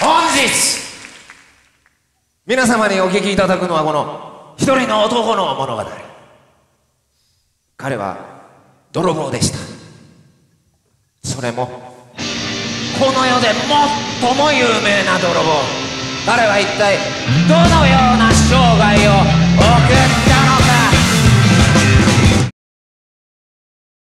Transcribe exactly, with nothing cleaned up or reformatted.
本日皆様にお聞きいただくのはこの一人の男の物語。彼は泥棒でした。それもこの世で最も有名な泥棒。彼は一体どのような